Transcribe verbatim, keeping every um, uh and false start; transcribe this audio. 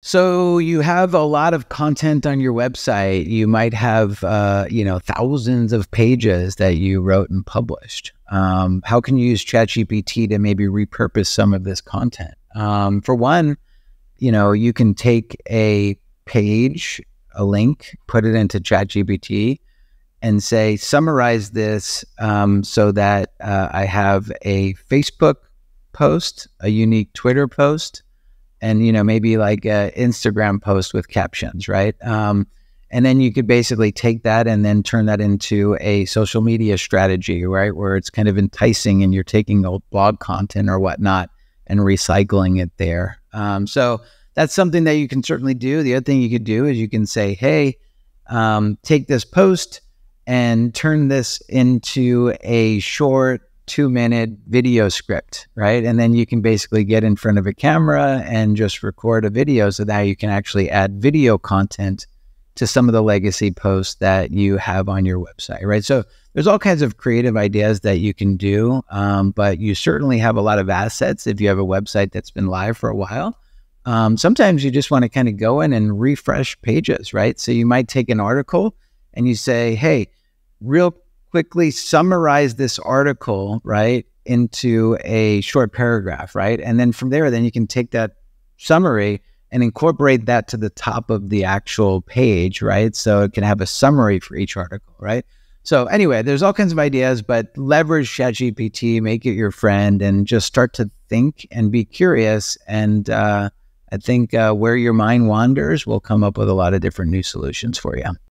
So you have a lot of content on your website. You might have, uh, you know, thousands of pages that you wrote and published. Um, how can you use ChatGPT to maybe repurpose some of this content? Um, for one, you know, you can take a page, a link, put it into ChatGPT and say, summarize this um, so that uh, I have a Facebook post, a unique Twitter post, and, you know, maybe like an Instagram post with captions, right? Um, and then you could basically take that and then turn that into a social media strategy, right? Where it's kind of enticing and you're taking old blog content or whatnot and recycling it there. Um, so that's something that you can certainly do. The other thing you could do is you can say, hey, um, take this post and turn this into a short, two minute video script, right? And then you can basically get in front of a camera and just record a video, so that you can actually add video content to some of the legacy posts that you have on your website, right? So there's all kinds of creative ideas that you can do, um, but you certainly have a lot of assets if you have a website that's been live for a while. Um, sometimes you just want to kind of go in and refresh pages, right? So you might take an article and you say, hey, real quickly summarize this article, right, into a short paragraph, right? And then from there, then you can take that summary and incorporate that to the top of the actual page, right? So it can have a summary for each article, right? So anyway, there's all kinds of ideas, but leverage ChatGPT, make it your friend, and just start to think and be curious. And uh, I think uh, where your mind wanders will come up with a lot of different new solutions for you.